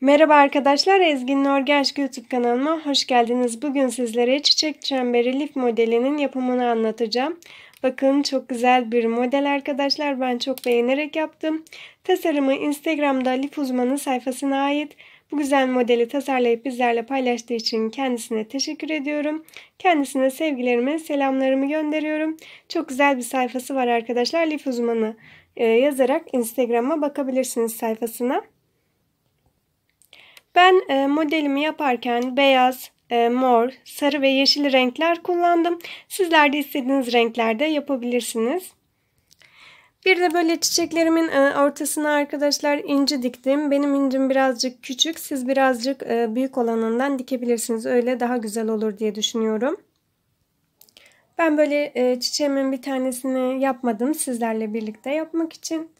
Merhaba arkadaşlar, Ezginin Örgü Aşk YouTube kanalıma hoş geldiniz. Bugün sizlere çiçek çemberi lif modelinin yapımını anlatacağım. Bakın çok güzel bir model arkadaşlar. Ben çok beğenerek yaptım. Tasarımı Instagram'da Lif Uzmanı sayfasına ait. Bu güzel modeli tasarlayıp bizlerle paylaştığı için kendisine teşekkür ediyorum. Kendisine sevgilerimi, selamlarımı gönderiyorum. Çok güzel bir sayfası var arkadaşlar. Lif Uzmanı yazarak Instagram'a bakabilirsiniz sayfasına. Ben modelimi yaparken beyaz, mor, sarı ve yeşil renkler kullandım. Sizler de istediğiniz renklerde yapabilirsiniz. Bir de böyle çiçeklerimin ortasına arkadaşlar inci diktim. Benim incim birazcık küçük. Siz birazcık büyük olanından dikebilirsiniz. Öyle daha güzel olur diye düşünüyorum. Ben böyle çiçeğimin bir tanesini yapmadım. Sizlerle birlikte yapmak için.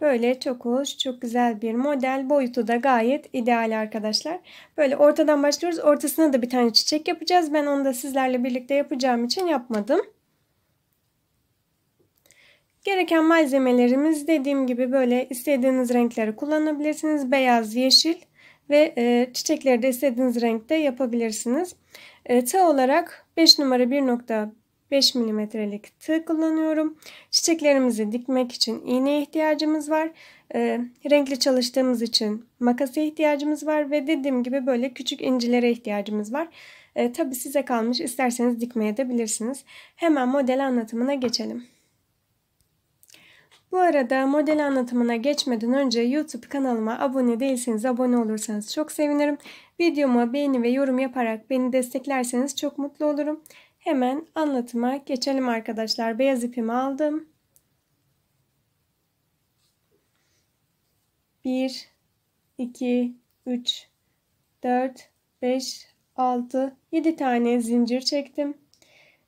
Böyle çok hoş, çok güzel bir model. Boyutu da gayet ideal arkadaşlar. Böyle ortadan başlıyoruz. Ortasına da bir tane çiçek yapacağız. Ben onu da sizlerle birlikte yapacağım için yapmadım. Gereken malzemelerimiz dediğim gibi böyle istediğiniz renkleri kullanabilirsiniz. Beyaz, yeşil ve çiçekleri de istediğiniz renkte yapabilirsiniz. Tığ olarak 5 numara 1.5 milimetrelik tığ kullanıyorum. Çiçeklerimizi dikmek için iğneye ihtiyacımız var. Renkli çalıştığımız için makasa ihtiyacımız var ve dediğim gibi böyle küçük incilere ihtiyacımız var. Tabii size kalmış, isterseniz dikmeye de bilirsiniz. Hemen model anlatımına geçelim. Bu arada model anlatımına geçmeden önce YouTube kanalıma abone değilseniz abone olursanız çok sevinirim. Videoma beğeni ve yorum yaparak beni desteklerseniz çok mutlu olurum. Hemen anlatıma geçelim arkadaşlar. Beyaz ipimi aldım. 1, 2, 3, 4, 5, 6, 7 tane zincir çektim.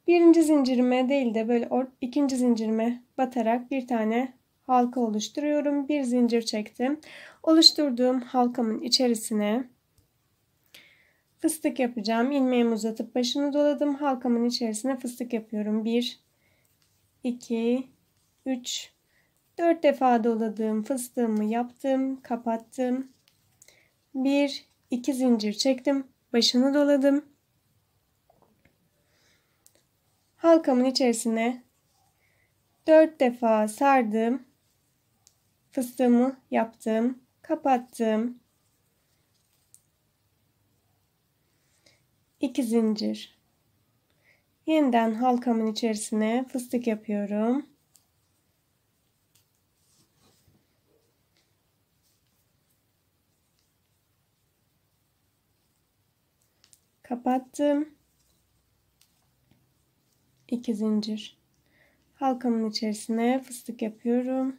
Birinci zincirime değil de böyle ikinci zincirime batarak bir tane halka oluşturuyorum. Bir zincir çektim. Oluşturduğum halkamın içerisine fıstık yapacağım. İlmeğimi uzatıp başını doladım. Halkamın içerisine fıstık yapıyorum. 1, 2, 3, 4 defa doladığım fıstığımı yaptım. Kapattım. 1, 2 zincir çektim. Başını doladım. Halkamın içerisine 4 defa sardım. Fıstığımı yaptım. Kapattım. 2 zincir. Yeniden halkamın içerisine fıstık yapıyorum. 2 zincir. Halkamın içerisine fıstık yapıyorum.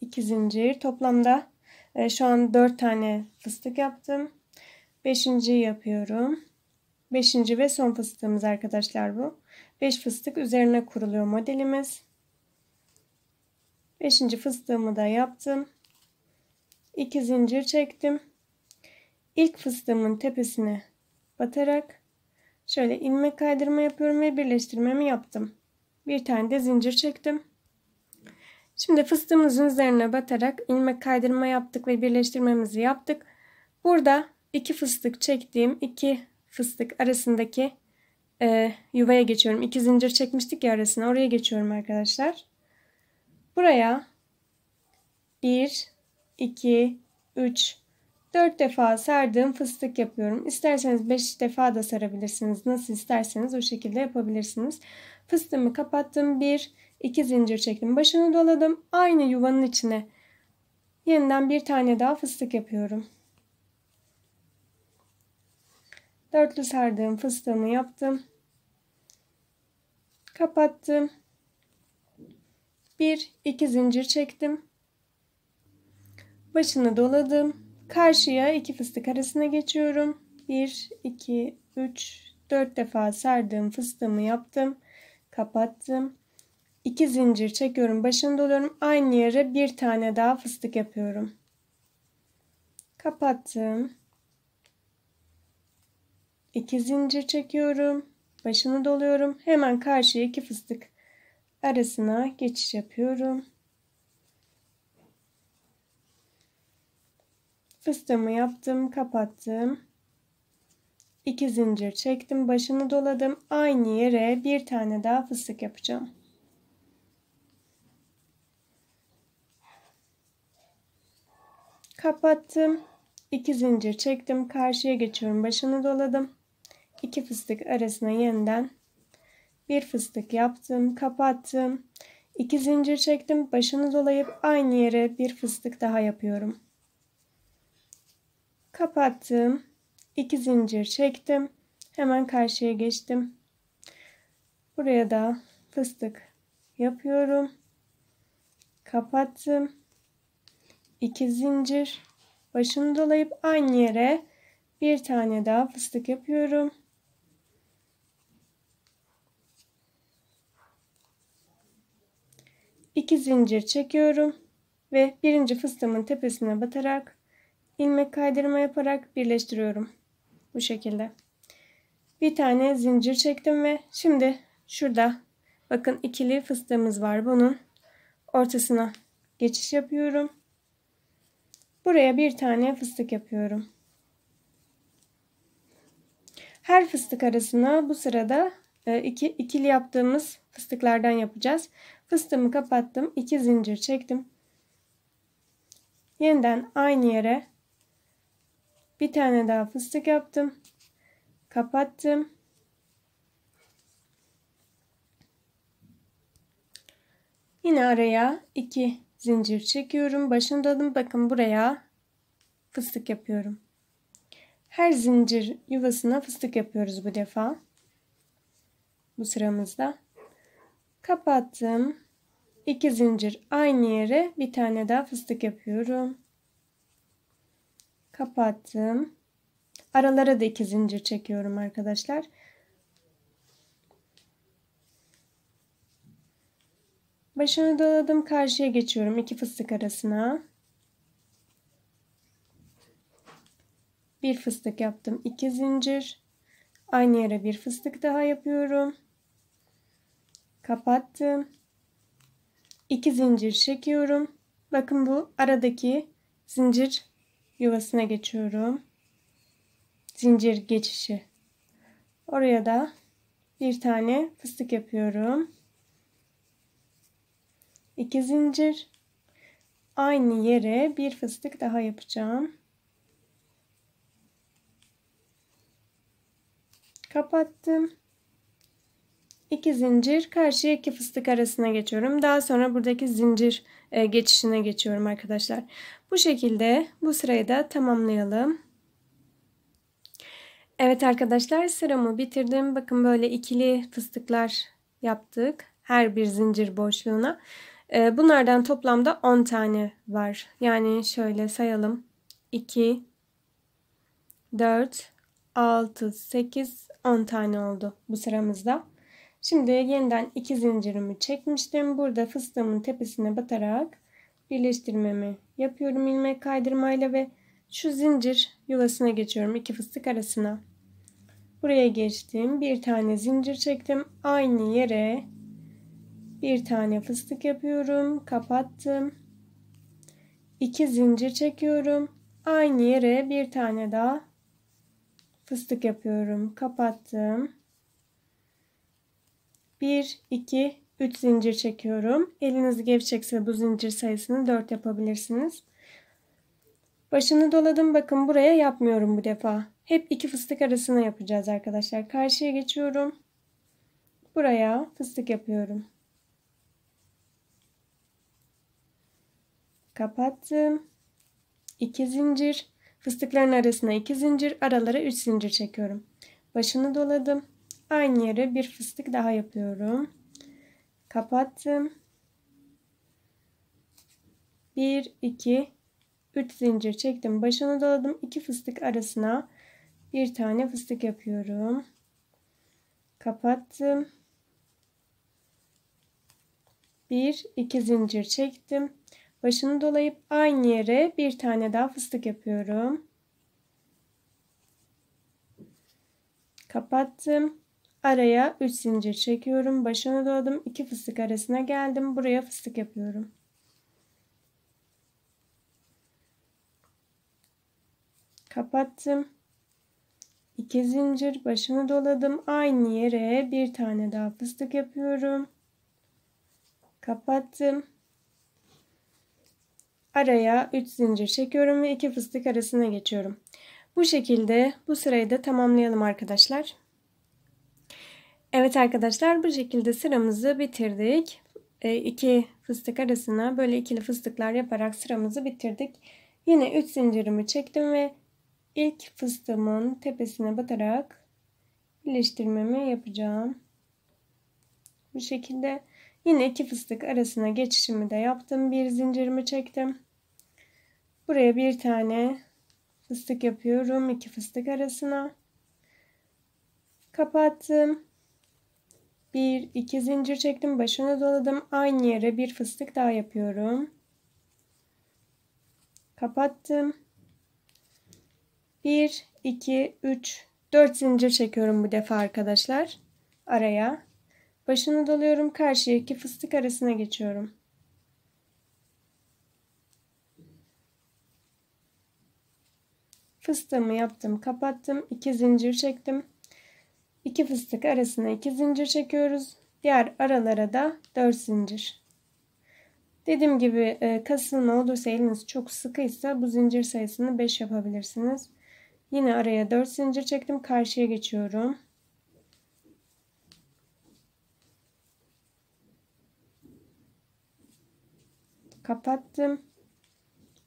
2 zincir. Toplamda şu an 4 tane fıstık yaptım. 5.'yi yapıyorum. 5. ve son fıstığımız arkadaşlar bu. 5 fıstık üzerine kuruluyor modelimiz. 5. fıstığımı da yaptım. 2 zincir çektim. İlk fıstığımın tepesine batarak şöyle ilmek kaydırma yapıyorum ve birleştirmemi yaptım. Bir tane de zincir çektim. Şimdi fıstığımızın üzerine batarak ilmek kaydırma yaptık ve birleştirmemizi yaptık. Burada iki fıstık çektiğim iki fıstık arasındaki yuvaya geçiyorum. İki zincir çekmiştik ya arasına, oraya geçiyorum arkadaşlar. Buraya 1, 2, 3, 4 defa sardığım fıstık yapıyorum. İsterseniz 5 defa da sarabilirsiniz. Nasıl isterseniz o şekilde yapabilirsiniz. Fıstığımı kapattım. 1, 2 zincir çektim. Başını doladım. Aynı yuvanın içine yeniden bir tane daha fıstık yapıyorum. Dörtlü sardığım fıstığımı yaptım. Kapattım. 1, 2 zincir çektim. Başını doladım. Karşıya 2 fıstık arasına geçiyorum. 1, 2, 3, 4 defa sardığım fıstığımı yaptım. Kapattım. 2 zincir çekiyorum. Başını doluyorum. Aynı yere bir tane daha fıstık yapıyorum. kapattım. 2 zincir çekiyorum. Başını doluyorum. Hemen karşıya 2 fıstık arasına geçiş yapıyorum. Fıstığımı yaptım, kapattım. 2 zincir çektim, başını doladım. Aynı yere bir tane daha fıstık yapacağım. Kapattım. 2 zincir çektim, karşıya geçiyorum, başını doladım. 2 fıstık arasına yeniden bir fıstık yaptım, kapattım. 2 zincir çektim, başını dolayıp aynı yere bir fıstık daha yapıyorum. Kapattım. 2 zincir çektim. Hemen karşıya geçtim. Buraya da fıstık yapıyorum. Kapattım. 2 zincir. Başını dolayıp aynı yere bir tane daha fıstık yapıyorum. İki zincir çekiyorum ve birinci fıstığımın tepesine batarak ilmek kaydırma yaparak birleştiriyorum. Bu şekilde. Bir tane zincir çektim ve şimdi şurada bakın ikili fıstığımız var. Bunun ortasına geçiş yapıyorum. Buraya bir tane fıstık yapıyorum. Her fıstık arasına bu sırada ikili yaptığımız fıstıklardan yapacağız. Fıstığımı kapattım. 2 zincir çektim. Yeniden aynı yere bir tane daha fıstık yaptım. Kapattım. Yine araya 2 zincir çekiyorum. Başını doladım. Bakın buraya fıstık yapıyorum. Her zincir yuvasına fıstık yapıyoruz bu defa. Bu sıramızda. Kapattım. 2 zincir aynı yere bir tane daha fıstık yapıyorum. Kapattım. Aralara da 2 zincir çekiyorum arkadaşlar. Başını doladım. Karşıya geçiyorum. 2 fıstık arasına. Bir fıstık yaptım. 2 zincir. Aynı yere bir fıstık daha yapıyorum. Kapattım. 2 zincir çekiyorum. Bakın bu aradaki zincir yuvasına geçiyorum. Zincir geçişi. Oraya da bir tane fıstık yapıyorum. 2 zincir. Aynı yere bir fıstık daha yapacağım. Kapattım. 2 zincir. Karşıya 2 fıstık arasına geçiyorum. Daha sonra buradaki zincir geçişine geçiyorum arkadaşlar. Bu şekilde bu sırayı da tamamlayalım. Evet arkadaşlar, sıramı bitirdim. Bakın böyle ikili fıstıklar yaptık. Her bir zincir boşluğuna. Bunlardan toplamda 10 tane var. Yani şöyle sayalım. 2, 4, 6, 8, 10 tane oldu bu sıramızda. Şimdi yeniden 2 zincirimi çekmiştim. Burada fıstığımın tepesine batarak birleştirmemi yapıyorum ilmek kaydırmayla ve şu zincir yuvasına geçiyorum. 2 fıstık arasına. Buraya geçtim. Bir tane zincir çektim. Aynı yere bir tane fıstık yapıyorum. Kapattım. 2 zincir çekiyorum. Aynı yere bir tane daha fıstık yapıyorum. Kapattım. 1, 2, 3 zincir çekiyorum. Eliniz gevşekse bu zincir sayısını 4 yapabilirsiniz. Başını doladım. Bakın buraya yapmıyorum bu defa. Hep 2 fıstık arasına yapacağız arkadaşlar. Karşıya geçiyorum. Buraya fıstık yapıyorum. Kapattım. 2 zincir. Fıstıkların arasına 2 zincir. Aralara 3 zincir çekiyorum. Başını doladım. Aynı yere bir fıstık daha yapıyorum. Kapattım. 1, 2, 3 zincir çektim. Başını doladım. 2 fıstık arasına bir tane fıstık yapıyorum. Kapattım. 1, 2 zincir çektim. Başını dolayıp aynı yere bir tane daha fıstık yapıyorum. Kapattım. Araya 3 zincir çekiyorum. Başını doladım. 2 fıstık arasına geldim. Buraya fıstık yapıyorum. Kapattım. 2 zincir. Başını doladım. Aynı yere bir tane daha fıstık yapıyorum. Kapattım. Araya 3 zincir çekiyorum ve 2 fıstık arasına geçiyorum. Bu şekilde bu sırayı da tamamlayalım arkadaşlar. Evet arkadaşlar, bu şekilde sıramızı bitirdik. 2 fıstık arasına böyle ikili fıstıklar yaparak sıramızı bitirdik. Yine 3 zincirimi çektim ve ilk fıstığımın tepesine batarak birleştirmemi yapacağım. Bu şekilde yine 2 fıstık arasına geçişimi de yaptım. Bir zincirimi çektim. Buraya bir tane fıstık yapıyorum. 2 fıstık arasına. Kapattım. 1-2 zincir çektim. Başını doladım. Aynı yere bir fıstık daha yapıyorum. Kapattım. 1-2-3-4 zincir çekiyorum bu defa arkadaşlar. Araya. Başını doluyorum. Karşıya 2 fıstık arasına geçiyorum. Fıstığımı yaptım. Kapattım. 2 zincir çektim. 2 fıstık arasına 2 zincir çekiyoruz. Diğer aralara da 4 zincir. Dediğim gibi kasılma olursa, eliniz çok sıkıysa bu zincir sayısını 5 yapabilirsiniz. Yine araya 4 zincir çektim. Karşıya geçiyorum. Kapattım.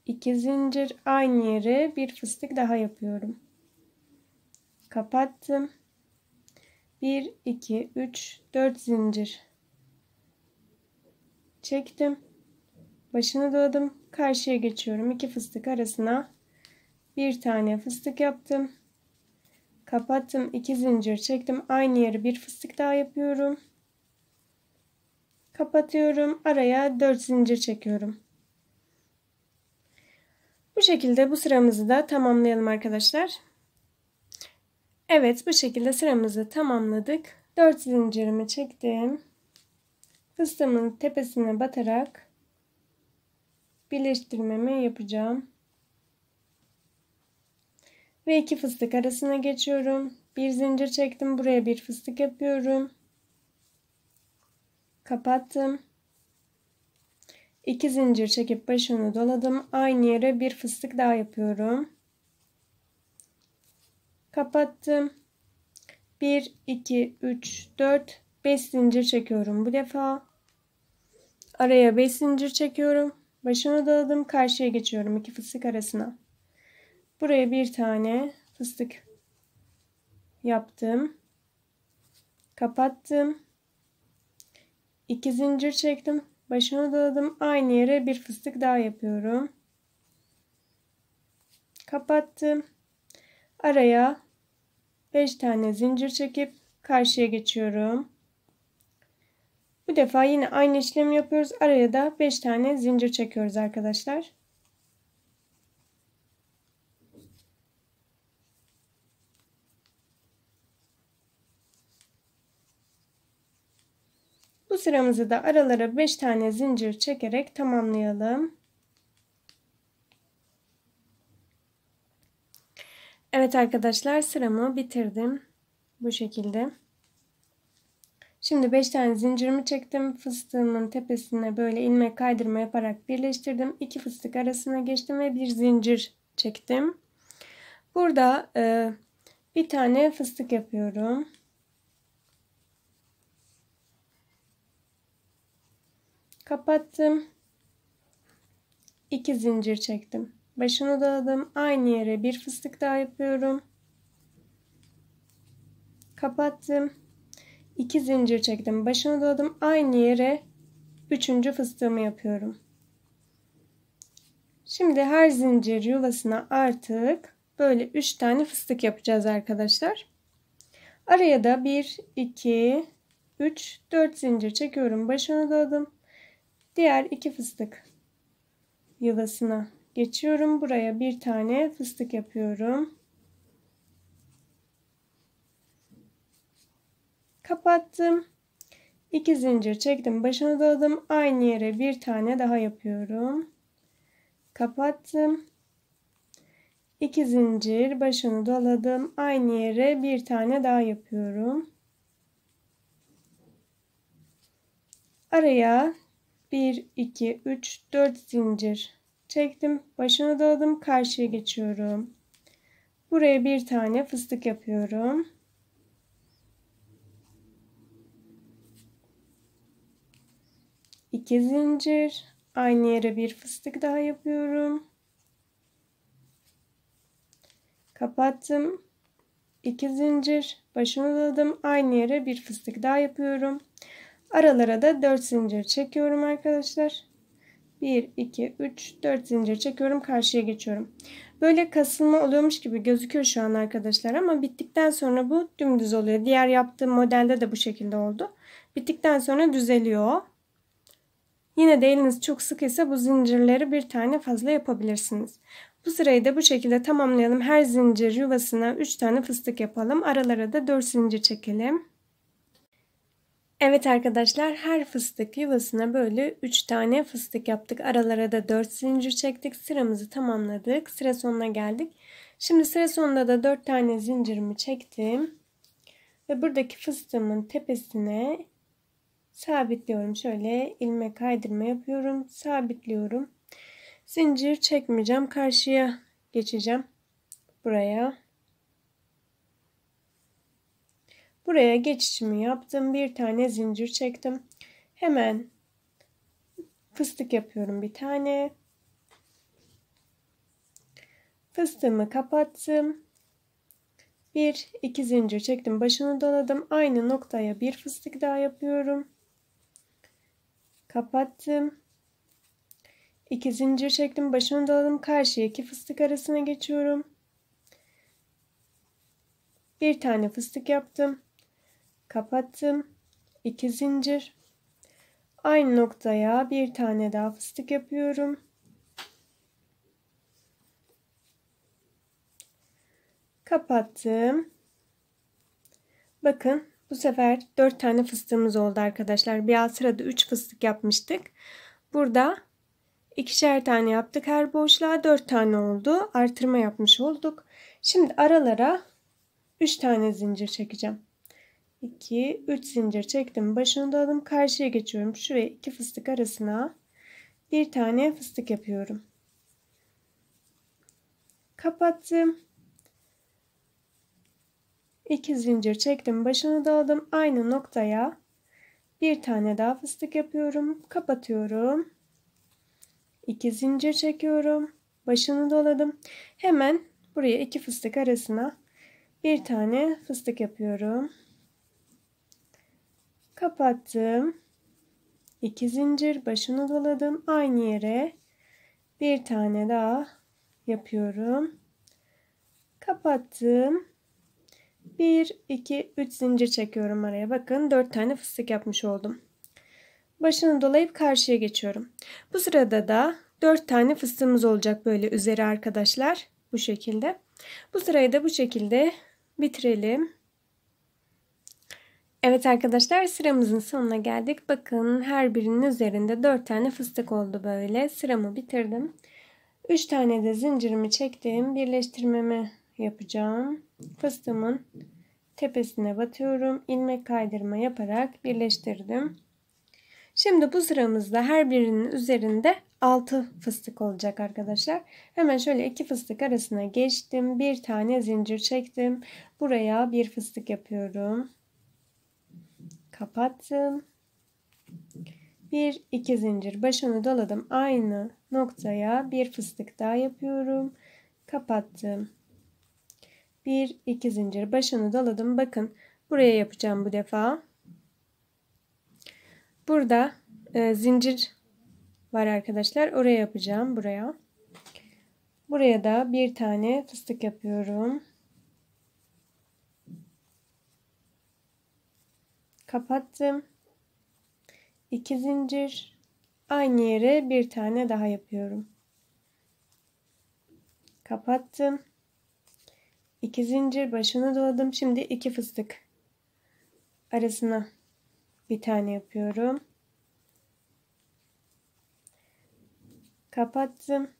2 zincir, aynı yere bir fıstık daha yapıyorum. Kapattım. 1, 2, 3, 4 zincir çektim. Başını doladım. Karşıya geçiyorum. 2 fıstık arasına bir tane fıstık yaptım. Kapattım. 2 zincir çektim. Aynı yere bir fıstık daha yapıyorum. Kapatıyorum. Araya 4 zincir çekiyorum. Bu şekilde bu sıramızı da tamamlayalım arkadaşlar. Evet, bu şekilde sıramızı tamamladık. 4 zincirimi çektim. Fıstığımın tepesine batarak birleştirmemi yapacağım. Ve 2 fıstık arasına geçiyorum. 1 zincir çektim. Buraya bir fıstık yapıyorum. Kapattım. 2 zincir çekip başını doladım. Aynı yere bir fıstık daha yapıyorum. Kapattım. 1, 2, 3, 4, 5 zincir çekiyorum bu defa. Araya 5 zincir çekiyorum. Başını doladım. Karşıya geçiyorum 2 fıstık arasına. Buraya bir tane fıstık yaptım. Kapattım. 2 zincir çektim. Başını doladım. Aynı yere bir fıstık daha yapıyorum. Kapattım. Araya 5 tane zincir çekip karşıya geçiyorum. Bu defa yine aynı işlemi yapıyoruz. Araya da 5 tane zincir çekiyoruz arkadaşlar. Bu sıramızı da aralara 5 tane zincir çekerek tamamlayalım. Evet arkadaşlar, sıramı bitirdim. Bu şekilde. Şimdi 5 tane zincirimi çektim. Fıstığımın tepesine böyle ilmek kaydırma yaparak birleştirdim. 2 fıstık arasına geçtim ve bir zincir çektim. Burada bir tane fıstık yapıyorum. Kapattım. 2 zincir çektim. Başını doladım. Aynı yere bir fıstık daha yapıyorum. Kapattım. 2 zincir çektim. Başını doladım. Aynı yere 3. fıstığımı yapıyorum. Şimdi her zincir yulasına artık böyle 3 tane fıstık yapacağız arkadaşlar. Araya da 1, 2, 3, 4 zincir çekiyorum. Başını doladım. Diğer 2 fıstık yuvasına geçiyorum. Buraya bir tane fıstık yapıyorum. Kapattım. 2 zincir çektim. Başına doladım. Aynı yere bir tane daha yapıyorum. Kapattım. 2 zincir başını doladım. Aynı yere bir tane daha yapıyorum. Araya 1, 2, 3, 4 zincir çektim. Başını doladım. Karşıya geçiyorum. Buraya bir tane fıstık yapıyorum. İki zincir, aynı yere bir fıstık daha yapıyorum. Kapattım. 2 zincir, başını doladım. Aynı yere bir fıstık daha yapıyorum. Aralara da 4 zincir çekiyorum arkadaşlar. 1, 2, 3, 4 zincir çekiyorum. Karşıya geçiyorum. Böyle kasılma oluyormuş gibi gözüküyor şu an arkadaşlar. Ama bittikten sonra bu dümdüz oluyor. Diğer yaptığım modelde de bu şekilde oldu. Bittikten sonra düzeliyor. Yine de eliniz çok sıkıysa bu zincirleri bir tane fazla yapabilirsiniz. Bu sırayı da bu şekilde tamamlayalım. Her zincir yuvasına 3 tane fıstık yapalım. Aralara da 4 zincir çekelim. Evet arkadaşlar, her fıstık yuvasına böyle 3 tane fıstık yaptık. Aralara da 4 zincir çektik. Sıramızı tamamladık. Sıra sonuna geldik. Şimdi sıra sonunda da 4 tane zincirimi çektim. Ve buradaki fıstığımın tepesine sabitliyorum. Şöyle ilmek kaydırma yapıyorum. Sabitliyorum. Zincir çekmeyeceğim. Karşıya geçeceğim. Buraya. Buraya geçişimi yaptım. Bir tane zincir çektim. Hemen fıstık yapıyorum bir tane. Fıstığımı kapattım. 1-2 zincir çektim. Başını doladım. Aynı noktaya bir fıstık daha yapıyorum. Kapattım. 2 zincir çektim. Başını doladım. Karşıya 2 fıstık arasına geçiyorum. Bir tane fıstık yaptım. Kapattım. 2 zincir. Aynı noktaya bir tane daha fıstık yapıyorum. Kapattım. Bakın. Bu sefer 4 tane fıstığımız oldu arkadaşlar. Bir alt sırada 3 fıstık yapmıştık. Burada 2'şer tane yaptık. Her boşluğa 4 tane oldu. Artırma yapmış olduk. Şimdi aralara 3 tane zincir çekeceğim. 2, 3 zincir çektim. Başını doladım. Karşıya geçiyorum. Şuraya 2 fıstık arasına bir tane fıstık yapıyorum. Kapattım. 2 zincir çektim. Başını doladım. Aynı noktaya bir tane daha fıstık yapıyorum. Kapatıyorum. 2 zincir çekiyorum. Başını doladım. Hemen buraya 2 fıstık arasına bir tane fıstık yapıyorum. Kapattım. 2 zincir. Başını doladım. Aynı yere bir tane daha yapıyorum. Kapattım. 1, 2, 3 zincir çekiyorum araya. Bakın 4 tane fıstık yapmış oldum. Başını dolayıp karşıya geçiyorum. Bu sırada da 4 tane fıstığımız olacak böyle üzeri arkadaşlar. Bu şekilde. Bu sırayı da bu şekilde bitirelim. Evet arkadaşlar, sıramızın sonuna geldik. Bakın her birinin üzerinde 4 tane fıstık oldu böyle. Sıramı bitirdim. 3 tane de zincirimi çektim. Birleştirmemi yapacağım. Fıstığımın tepesine batıyorum. İlmek kaydırma yaparak birleştirdim. Şimdi bu sıramızda her birinin üzerinde 6 fıstık olacak arkadaşlar. Hemen şöyle 2 fıstık arasına geçtim. Bir tane zincir çektim. Buraya bir fıstık yapıyorum. Kapattım. 1, 2 zincir. Başını doladım. Aynı noktaya bir fıstık daha yapıyorum. Kapattım. 1, 2 zincir. Başını doladım. Bakın buraya yapacağım bu defa. Burada zincir var arkadaşlar. Oraya yapacağım. Buraya. Buraya da bir tane fıstık yapıyorum. Kapattım. 2 zincir. Aynı yere bir tane daha yapıyorum. kapattım. 2 zincir başına doladım. Şimdi 2 fıstık arasına bir tane yapıyorum. Kapattım.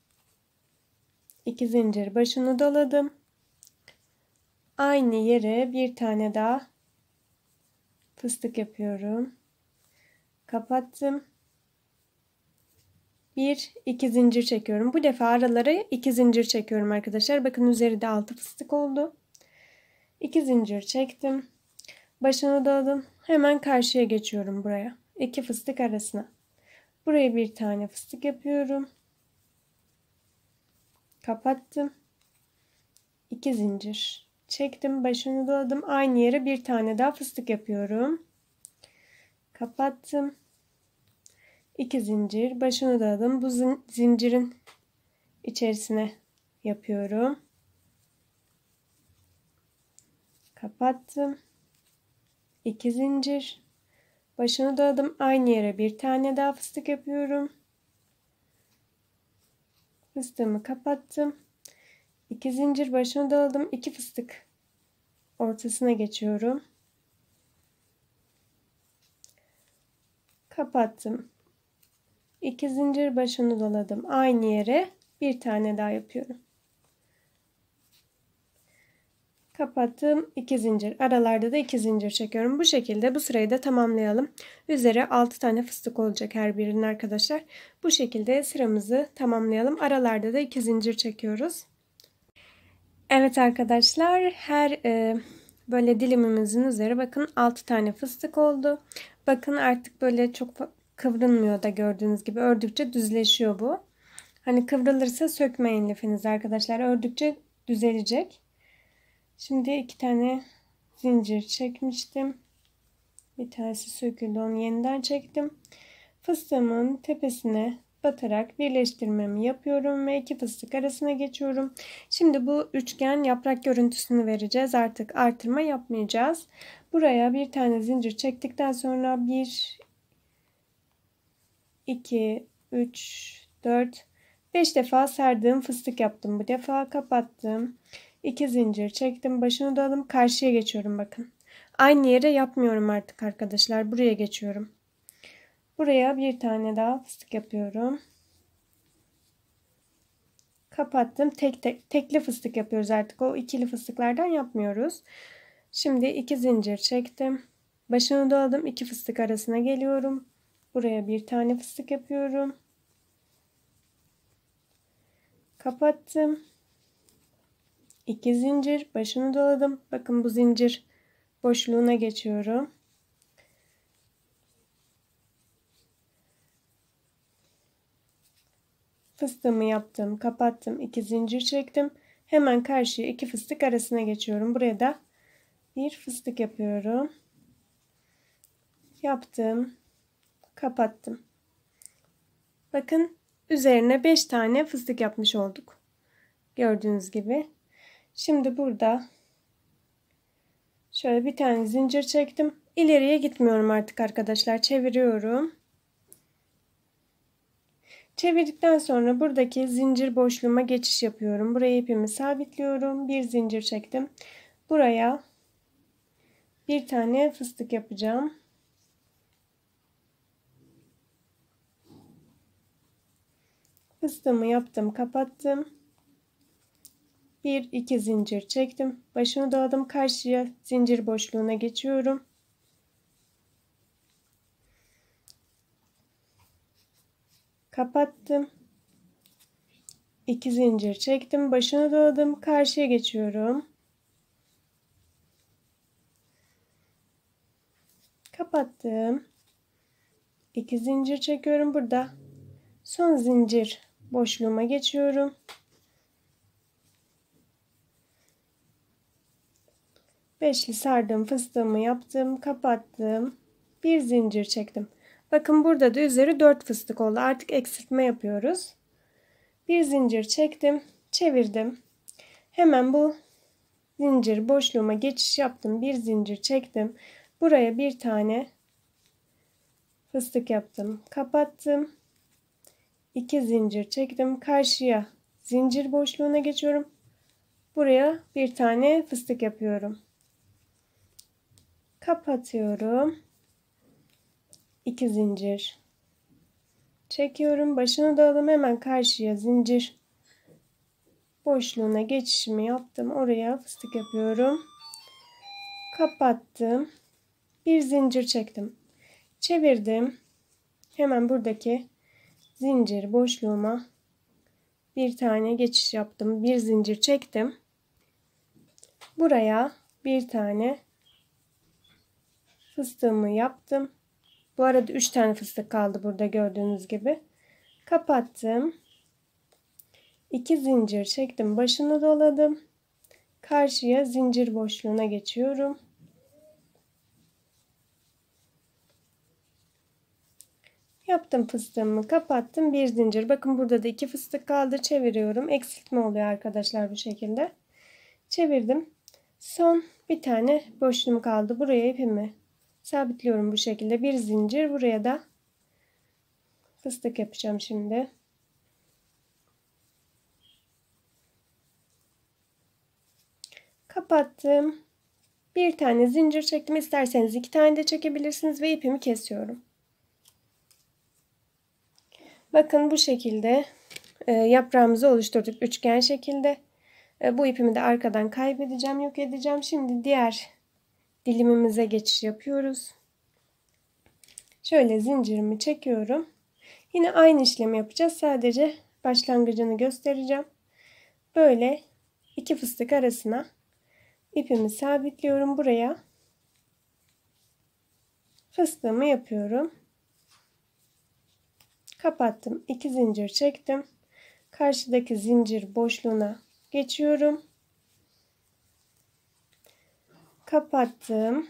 2 zincir başına doladım. Aynı yere bir tane daha fıstık yapıyorum. Kapattım. 1-2 zincir çekiyorum. Bu defa aralara 2 zincir çekiyorum arkadaşlar. Bakın üzeri de 6 fıstık oldu. 2 zincir çektim. Başına doladım. Hemen karşıya geçiyorum buraya. 2 fıstık arasına. Buraya bir tane fıstık yapıyorum. Kapattım. 2 zincir çektim. Başına doladım. Aynı yere bir tane daha fıstık yapıyorum. Kapattım. 2 zincir başına doladım. Bu zincirin içerisine yapıyorum. Kapattım. 2 zincir başına doladım. Aynı yere bir tane daha fıstık yapıyorum. Fıstığımı kapattım. 2 zincir başına doladım. 2 fıstık ortasına geçiyorum. Kapattım. 2 zincir başını doladım. Aynı yere bir tane daha yapıyorum. Kapattım. 2 zincir. Aralarda da 2 zincir çekiyorum. Bu şekilde bu sırayı da tamamlayalım. Üzeri 6 tane fıstık olacak her birinin arkadaşlar. Bu şekilde sıramızı tamamlayalım. Aralarda da 2 zincir çekiyoruz. Evet arkadaşlar, her böyle dilimimizin üzeri bakın 6 tane fıstık oldu. Bakın artık böyle çok kıvrılmıyor da, gördüğünüz gibi ördükçe düzleşiyor bu. Hani kıvrılırsa sökmeyin lifiniz arkadaşlar. Ördükçe düzelecek. Şimdi 2 tane zincir çekmiştim. Bir tanesi söküldü, onu yeniden çektim. Fıstığımın tepesine batarak birleştirmemi yapıyorum ve 2 fıstık arasına geçiyorum. Şimdi bu üçgen yaprak görüntüsünü vereceğiz. Artık artırma yapmayacağız. Buraya bir tane zincir çektikten sonra 1, 2, 3, 4, 5 defa serdığım fıstık yaptım. Bu defa kapattım. 2 zincir çektim. Başını doladım. Karşıya geçiyorum bakın. Aynı yere yapmıyorum artık arkadaşlar. Buraya geçiyorum. Buraya bir tane daha fıstık yapıyorum. Kapattım. Tekli fıstık yapıyoruz artık. O ikili fıstıklardan yapmıyoruz. Şimdi 2 zincir çektim. Başını doladım. 2 fıstık arasına geliyorum. Buraya bir tane fıstık yapıyorum. Kapattım. 2 zincir başını doladım. Bakın bu zincir boşluğuna geçiyorum. Fıstığımı yaptım, kapattım, 2 zincir çektim. Hemen karşıya 2 fıstık arasına geçiyorum. Buraya da bir fıstık yapıyorum. Yaptım. Kapattım. Bakın üzerine 5 tane fıstık yapmış olduk. Gördüğünüz gibi. Şimdi burada şöyle bir tane zincir çektim. İleriye gitmiyorum artık arkadaşlar. Çeviriyorum. Çevirdikten sonra buradaki zincir boşluğuma geçiş yapıyorum. Buraya ipimi sabitliyorum. Bir zincir çektim. Buraya bir tane fıstık yapacağım. Fıstığımı yaptım, kapattım. 1-2 zincir çektim. Başını doladım. Karşıya zincir boşluğuna geçiyorum. Kapattım. 2 zincir çektim. Başını doladım. Karşıya geçiyorum. Kapattım. 2 zincir çekiyorum. Burada son zincir boşluğuma geçiyorum. Beşli sardım, fıstığımı yaptım, kapattım. Bir zincir çektim. Bakın burada da üzeri 4 fıstık oldu. Artık eksiltme yapıyoruz. Bir zincir çektim, çevirdim. Hemen bu zincir boşluğuma geçiş yaptım. Bir zincir çektim. Buraya bir tane fıstık yaptım, kapattım. 2 zincir çektim. Karşıya zincir boşluğuna geçiyorum. Buraya bir tane fıstık yapıyorum. Kapatıyorum. 2 zincir. Çekiyorum. Başını da alalım. Hemen karşıya zincir boşluğuna geçişimi yaptım. Oraya fıstık yapıyorum. Kapattım. Bir zincir çektim. Çevirdim. Hemen buradaki zincir boşluğuma bir tane geçiş yaptım. Bir zincir çektim. Buraya bir tane fıstığımı yaptım. Bu arada 3 tane fıstık kaldı burada gördüğünüz gibi. Kapattım. 2 zincir çektim. Başını doladım. Karşıya zincir boşluğuna geçiyorum. Yaptım fıstığımı, kapattım. Bir zincir. Bakın burada da 2 fıstık kaldı. Çeviriyorum. Eksiltme oluyor arkadaşlar bu şekilde. Çevirdim. Son bir tane boşluğum kaldı. Buraya ipimi sabitliyorum bu şekilde. Bir zincir. Buraya da fıstık yapacağım şimdi. Kapattım. Bir tane zincir çektim. İsterseniz 2 tane de çekebilirsiniz ve ipimi kesiyorum. Bakın bu şekilde yaprağımızı oluşturduk üçgen şekilde. Bu ipimi de arkadan kaybedeceğim, yok edeceğim. Şimdi diğer dilimimize geçiş yapıyoruz. Şöyle zincirimi çekiyorum. Yine aynı işlemi yapacağız. Sadece başlangıcını göstereceğim. Böyle 2 fıstık arasına ipimi sabitliyorum. Buraya fıstığımı yapıyorum. Kapattım. 2 zincir çektim. Karşıdaki zincir boşluğuna geçiyorum. Kapattım.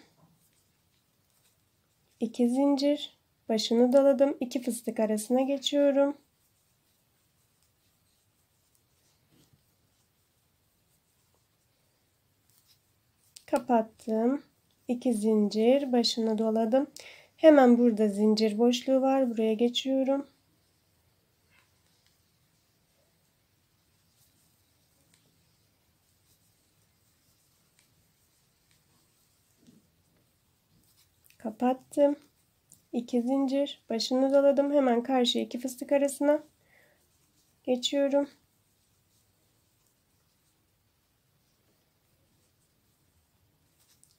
2 zincir. Başını doladım. 2 fıstık arasına geçiyorum. Kapattım. 2 zincir. Başını doladım. Hemen burada zincir boşluğu var. Buraya geçiyorum. Kapattım. 2 zincir. Başını doladım. Hemen karşıya 2 fıstık arasına geçiyorum.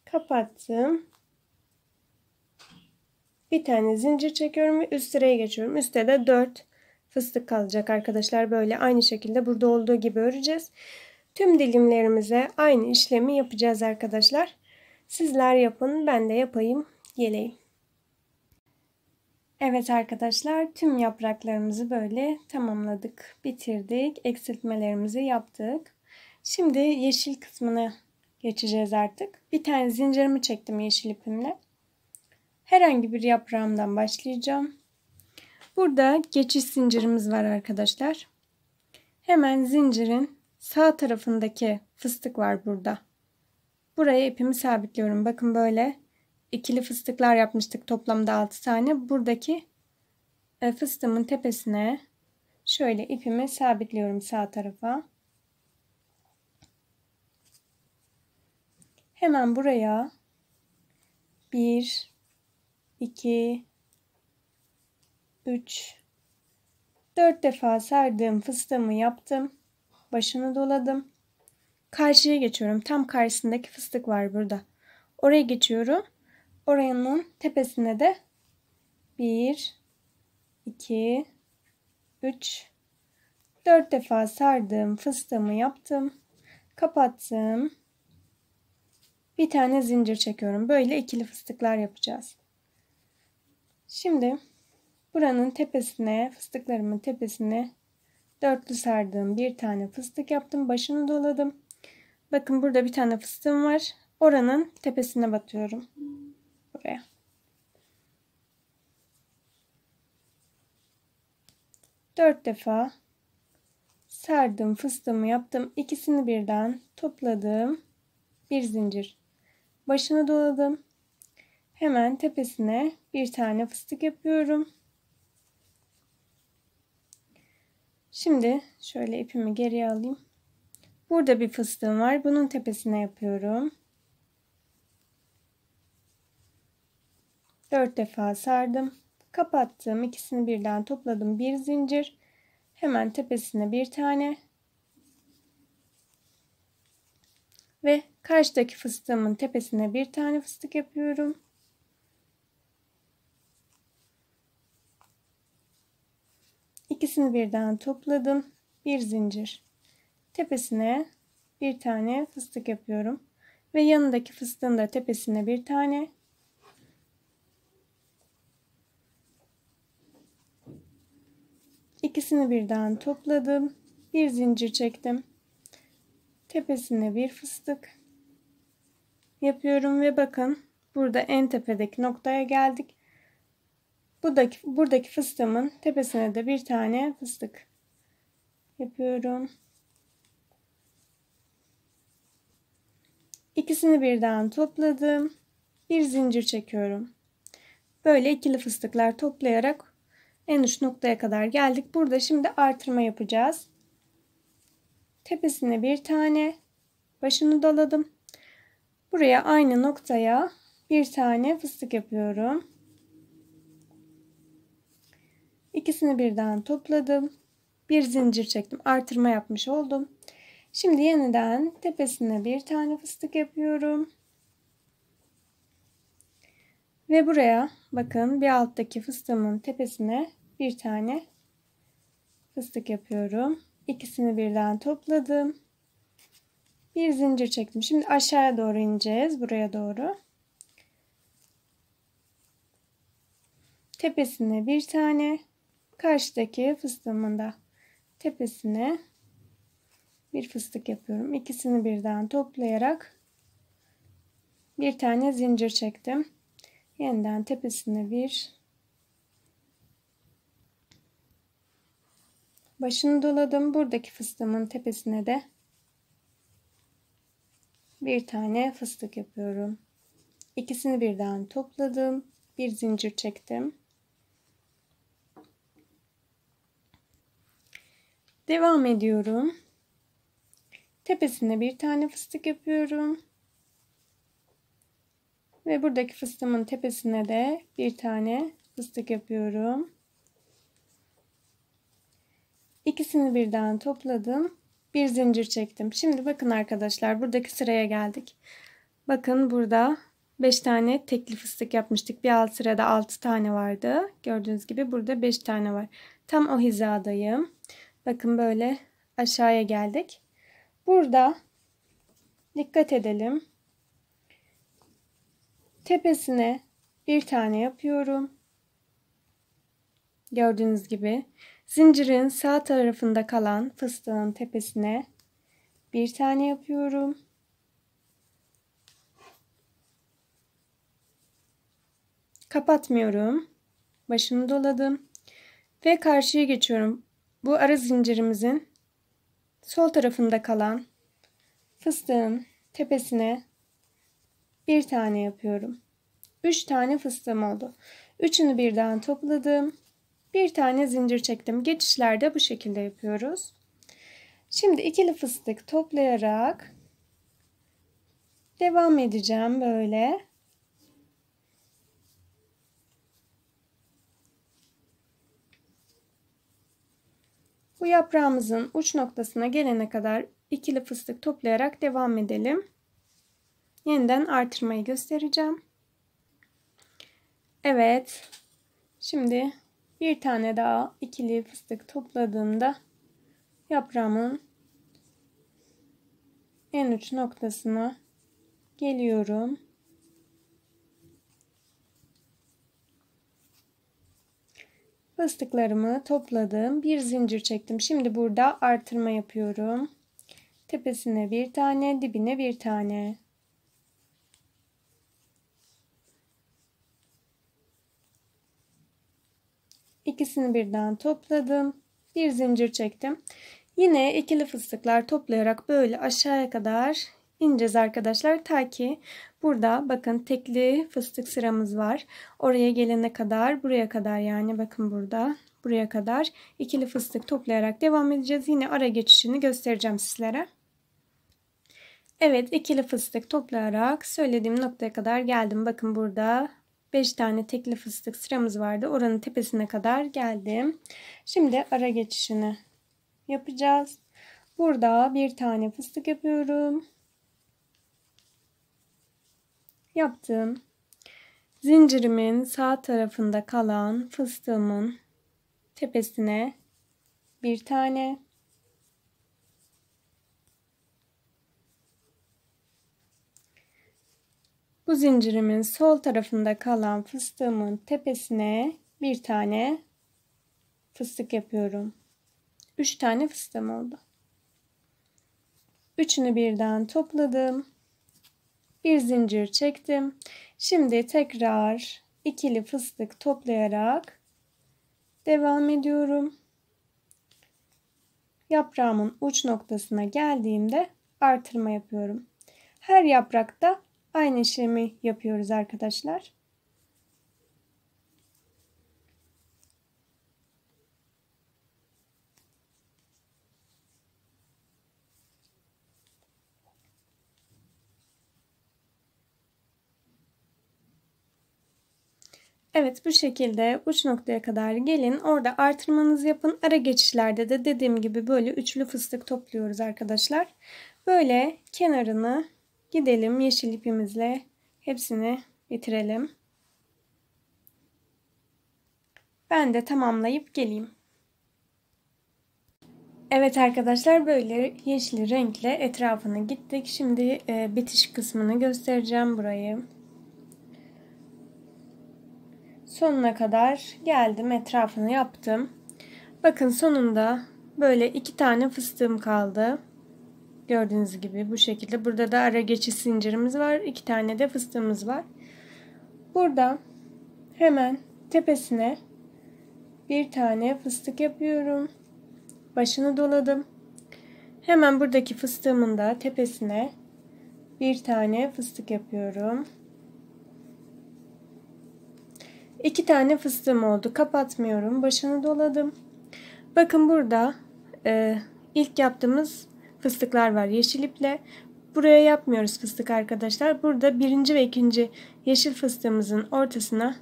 Kapattım. Bir tane zincir çekiyorum ve üst sıraya geçiyorum. Üstte de 4 fıstık kalacak arkadaşlar. Böyle aynı şekilde burada olduğu gibi öreceğiz. Tüm dilimlerimize aynı işlemi yapacağız arkadaşlar. Sizler yapın, ben de yapayım. Geleyim. Evet arkadaşlar, tüm yapraklarımızı böyle tamamladık, bitirdik, eksiltmelerimizi yaptık. Şimdi yeşil kısmına geçeceğiz artık. Bir tane zincirimi çektim yeşil ipimle. Herhangi bir yaprağımdan başlayacağım. Burada geçiş zincirimiz var arkadaşlar. Hemen zincirin sağ tarafındaki fıstık var burada. Buraya ipimi sabitliyorum. Bakın böyle ikili fıstıklar yapmıştık toplamda 6 tane. Buradaki fıstığımın tepesine şöyle ipimi sabitliyorum sağ tarafa. Hemen buraya 1, 2, 3, 4 defa sardığım fıstığımı yaptım. Başını doladım. Karşıya geçiyorum. Tam karşısındaki fıstık var burada. Oraya geçiyorum. Oranın tepesine de 1, 2, 3, 4 defa sardım. Fıstığımı yaptım. Kapattım. Bir tane zincir çekiyorum. Böyle ikili fıstıklar yapacağız. Şimdi buranın tepesine, fıstıklarımın tepesine dörtlü sardığım bir tane fıstık yaptım. Başını doladım. Bakın burada bir tane fıstığım var. Oranın tepesine batıyorum. Buraya. Dört defa sardım fıstığımı yaptım. İkisini birden topladım. Bir zincir. Başını doladım. Hemen tepesine bir tane fıstık yapıyorum. Şimdi şöyle ipimi geriye alayım. Burada bir fıstığım var. Bunun tepesine yapıyorum. 4 defa sardım. Kapattım. İkisini birden topladım. Bir zincir. Hemen tepesine bir tane. Ve karşıdaki fıstığımın tepesine bir tane fıstık yapıyorum. İkisini birden topladım. Bir zincir. Tepesine bir tane fıstık yapıyorum. Ve yanındaki fıstığın da tepesine bir tane. İkisini birden topladım. Bir zincir çektim. Tepesine bir fıstık yapıyorum ve bakın burada en tepedeki noktaya geldik. Buradaki fıstığımın tepesine de bir tane fıstık yapıyorum. İkisini birden topladım. Bir zincir çekiyorum. Böyle ikili fıstıklar toplayarak en uç noktaya kadar geldik. Burada şimdi artırma yapacağız. Tepesine bir tane, başını doladım. Buraya aynı noktaya bir tane fıstık yapıyorum. İkisini birden topladım. Bir zincir çektim. Artırma yapmış oldum. Şimdi yeniden tepesine bir tane fıstık yapıyorum. Ve buraya bakın bir alttaki fıstığımın tepesine bir tane fıstık yapıyorum. İkisini birden topladım. Bir zincir çektim. Şimdi aşağıya doğru ineceğiz. Buraya doğru. Tepesine bir tane. Karşıdaki fıstığımın da tepesine bir fıstık yapıyorum. İkisini birden toplayarak bir tane zincir çektim. Yeniden tepesine bir. Başını doladım. Buradaki fıstığımın tepesine de bir tane fıstık yapıyorum. İkisini birden topladım. Bir zincir çektim. Devam ediyorum. Tepesine bir tane fıstık yapıyorum. Ve buradaki fıstığımın tepesine de bir tane fıstık yapıyorum. İkisini birden topladım. Bir zincir çektim. Şimdi bakın arkadaşlar buradaki sıraya geldik. Bakın burada 5 tane tekli fıstık yapmıştık. Bir alt sırada 6 tane vardı. Gördüğünüz gibi burada 5 tane var. Tam o hizadayım. Bakın böyle aşağıya geldik. Burada dikkat edelim. Tepesine bir tane yapıyorum. Gördüğünüz gibi. Zincirin sağ tarafında kalan fıstığın tepesine bir tane yapıyorum. Kapatmıyorum. Başını doladım. Ve karşıya geçiyorum. Bu ara zincirimizin sol tarafında kalan fıstığın tepesine bir tane yapıyorum. 3 tane fıstığım oldu. Üçünü birden topladım. Bir tane zincir çektim. Geçişlerde bu şekilde yapıyoruz. Şimdi ikili fıstık toplayarak devam edeceğim böyle. Bu yaprağımızın uç noktasına gelene kadar ikili fıstık toplayarak devam edelim. Yeniden artırmayı göstereceğim. Evet. Şimdi bir tane daha ikili fıstık topladığımda yaprağımın en uç noktasına geliyorum. Fıstıklarımı topladım. Bir zincir çektim. Şimdi burada artırma yapıyorum. Tepesine bir tane, dibine bir tane. İkisini birden topladım. Bir zincir çektim. Yine ikili fıstıklar toplayarak böyle aşağıya kadar ineceğiz arkadaşlar. Ta ki burada bakın tekli fıstık sıramız var. Oraya gelene kadar buraya kadar yani bakın burada. buraya kadar ikili fıstık toplayarak devam edeceğiz. Yine ara geçişini göstereceğim sizlere. Evet, ikili fıstık toplayarak söylediğim noktaya kadar geldim. Bakın burada 5 tane tekli fıstık sıramız vardı. Oranın tepesine kadar geldim. Şimdi ara geçişini yapacağız. Burada bir tane fıstık yapıyorum. Yaptım. Zincirimin sağ tarafında kalan fıstığımın tepesine bir tane, bu zincirimin sol tarafında kalan fıstığımın tepesine bir tane fıstık yapıyorum. 3 tane fıstığım oldu. Üçünü birden topladım. Bir zincir çektim. Şimdi tekrar ikili fıstık toplayarak devam ediyorum. Yaprağımın uç noktasına geldiğimde artırma yapıyorum. Her yaprakta aynı işlemi yapıyoruz arkadaşlar. Evet, bu şekilde uç noktaya kadar gelin. Orada artırmanızı yapın. Ara geçişlerde de dediğim gibi böyle üçlü fıstık topluyoruz arkadaşlar. Böyle kenarını gidelim. Yeşil ipimizle hepsini bitirelim. Ben de tamamlayıp geleyim. Evet arkadaşlar, böyle yeşil renkle etrafını gittik. Şimdi bitiş kısmını göstereceğim burayı. Sonuna kadar geldim, etrafını yaptım. Bakın sonunda böyle 2 tane fıstığım kaldı. Gördüğünüz gibi bu şekilde. Burada da ara geçiş zincirimiz var. 2 tane de fıstığımız var. Burada hemen tepesine bir tane fıstık yapıyorum. Başını doladım. Hemen buradaki fıstığımın da tepesine bir tane fıstık yapıyorum. 2 tane fıstığım oldu. Kapatmıyorum. Başını doladım. Bakın burada ilk yaptığımız fıstıklar var yeşil iple. Buraya yapmıyoruz fıstık arkadaşlar. Burada 1. ve 2. yeşil fıstığımızın ortasına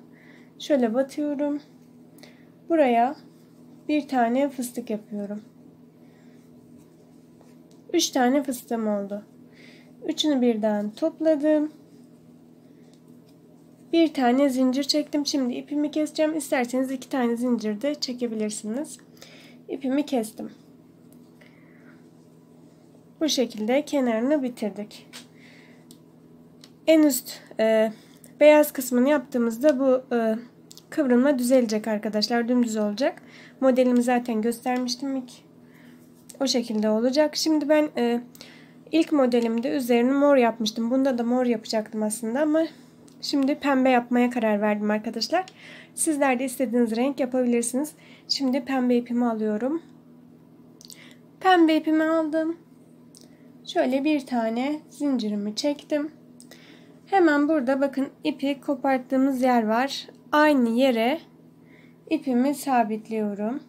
şöyle batıyorum. Buraya bir tane fıstık yapıyorum. 3 tane fıstığım oldu. Üçünü birden topladım. Bir tane zincir çektim. Şimdi ipimi keseceğim. İsterseniz 2 tane zincir de çekebilirsiniz. İpimi kestim. Bu şekilde kenarını bitirdik. En üst beyaz kısmını yaptığımızda bu kıvrılma düzelecek arkadaşlar. Dümdüz olacak. Modelimi zaten göstermiştim ilk. O şekilde olacak. Şimdi ben ilk modelimde üzerini mor yapmıştım. Bunda da mor yapacaktım aslında ama şimdi pembe yapmaya karar verdim arkadaşlar. Sizler de istediğiniz renk yapabilirsiniz. Şimdi pembe ipimi alıyorum. Pembe ipimi aldım. Şöyle bir tane zincirimi çektim. Hemen burada bakın ipi koparttığımız yer var. Aynı yere ipimi sabitliyorum.